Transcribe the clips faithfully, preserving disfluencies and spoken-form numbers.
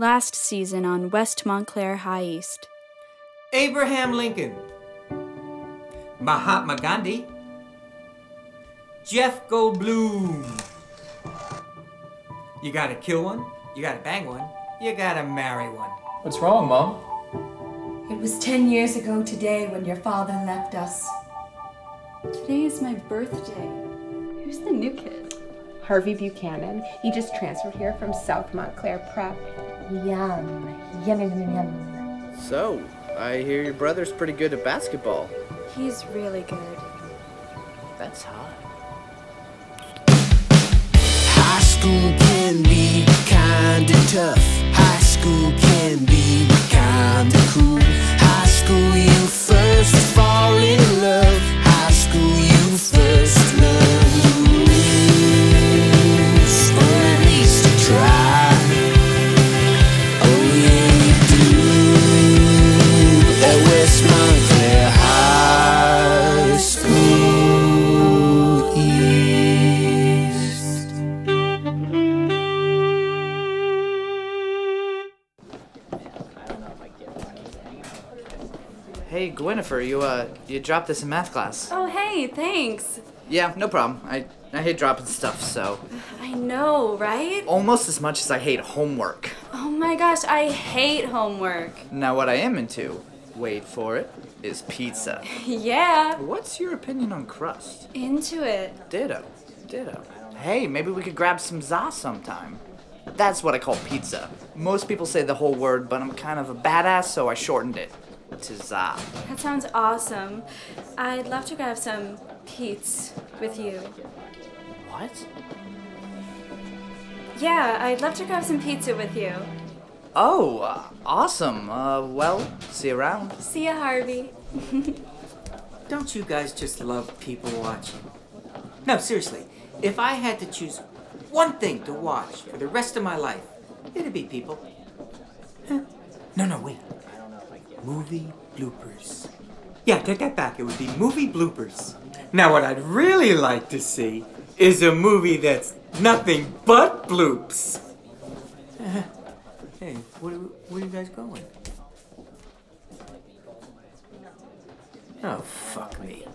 Last season on West Montclair High East. Abraham Lincoln, Mahatma Gandhi, Jeff Goldblum. You gotta kill one, you gotta bang one, you gotta marry one. What's wrong, Mom? It was ten years ago today when your father left us. Today is my birthday. Who's the new kid? Harvey Buchanan. He just transferred here from South Montclair Prep. Yum. Yum, yum, yum. So, I hear your brother's pretty good at basketball. He's really good. That's hot. High school can be kinda tough. High school can be kinda cool. High school, you first fall in love. High school, you first love. Hey, Gweniffer, you, uh, you dropped this in math class. Oh, hey, thanks. Yeah, no problem. I, I hate dropping stuff, so. I know, right? Almost as much as I hate homework. Oh my gosh, I hate homework. Now what I am into, wait for it, is pizza. Yeah. What's your opinion on crust? Into it. Ditto, ditto. Hey, maybe we could grab some za sometime. That's what I call pizza. Most people say the whole word, but I'm kind of a badass, so I shortened it. To za. That sounds awesome. I'd love to grab some pizza with you. What? Yeah, I'd love to grab some pizza with you. Oh, uh, awesome. Uh, well, see you around. See ya, Harvey. Don't you guys just love people watching? No, seriously, if I had to choose one thing to watch for the rest of my life, it'd be people. Huh? No, no, wait. Movie bloopers. Yeah, take that back. It would be movie bloopers. Now, what I'd really like to see is a movie that's nothing but bloops. Uh, hey, where, where are you guys going? Oh, fuck me.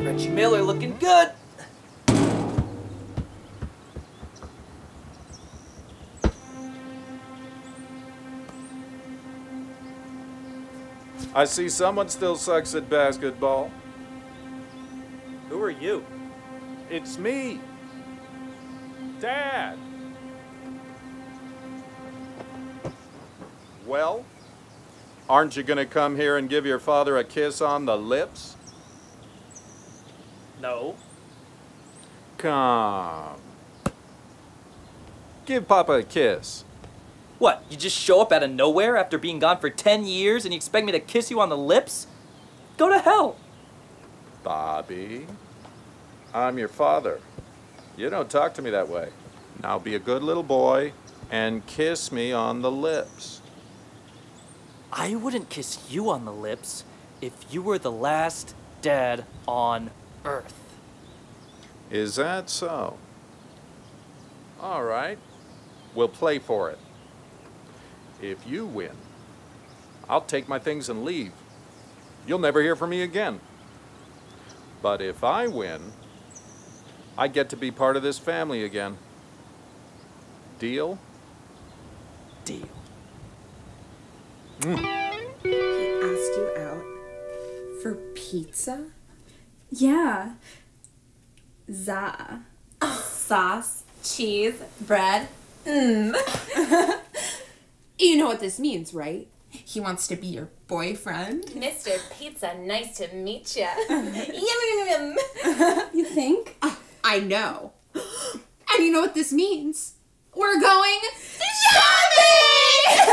Richie Miller looking good. I see someone still sucks at basketball. Who are you? It's me. Dad. Well, aren't you gonna come here and give your father a kiss on the lips? No. Come. Give Papa a kiss. What, you just show up out of nowhere after being gone for ten years and you expect me to kiss you on the lips? Go to hell. Bobby, I'm your father. You don't talk to me that way. Now be a good little boy and kiss me on the lips. I wouldn't kiss you on the lips if you were the last dad on earth. Is that so? All right, we'll play for it. If you win, I'll take my things and leave. You'll never hear from me again. But if I win, I get to be part of this family again. Deal? Deal. Mm. He asked you out for pizza? Yeah. Za. Oh. Sauce, cheese, bread. Mmm. You know what this means, right? He wants to be your boyfriend. Mister Pizza, nice to meet ya. Yum, yum, yum, yum. You think? Uh, I know. And you know what this means? We're going shopping!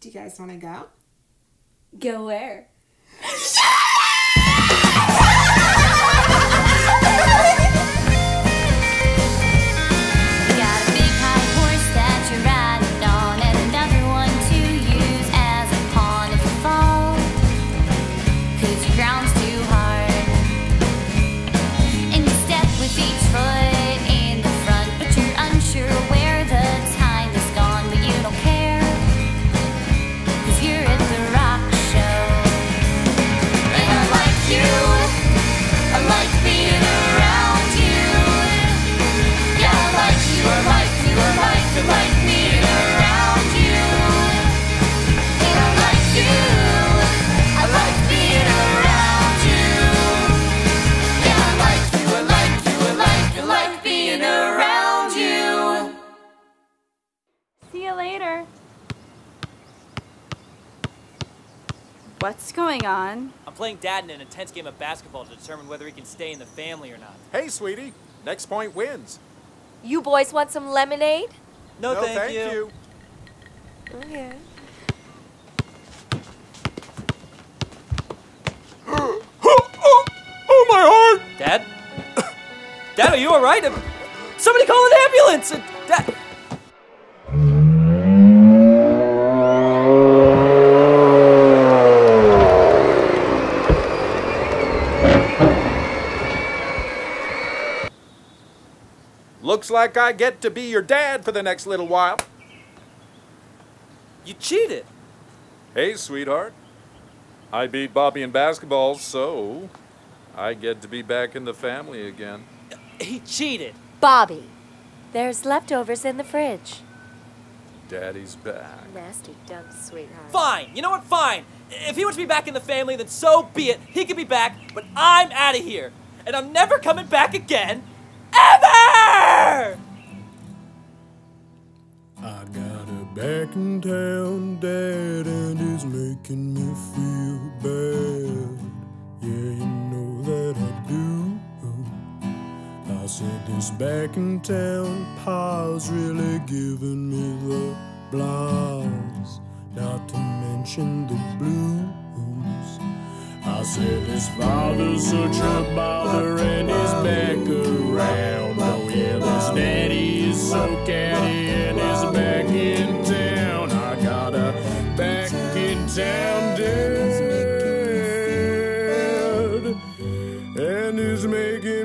Do you guys want to go? Go where? What's going on? I'm playing Dad in an intense game of basketball to determine whether he can stay in the family or not. Hey, sweetie. Next point wins. You boys want some lemonade? No, no thank, thank you. you. Okay. oh, oh, oh, my heart! Dad? Dad, are you all right? Somebody call an ambulance! Dad! Looks like I get to be your dad for the next little while. You cheated. Hey, sweetheart. I beat Bobby in basketball, so I get to be back in the family again. He cheated. Bobby, there's leftovers in the fridge. Daddy's back. Nasty dumb sweetheart. Fine. You know what? Fine. If he wants to be back in the family, then so be it. He can be back, but I'm out of here. And I'm never coming back again. Ever! I got her back in town, Dad, and it's making me feel bad. Yeah, you know that I do. I said this back in town, Pa's really giving me the blues, not to mention the blues. I said his father's such a bother and his back around. Oh yeah, this daddy is so catty and his back in town. I got a back in town dad, and he's making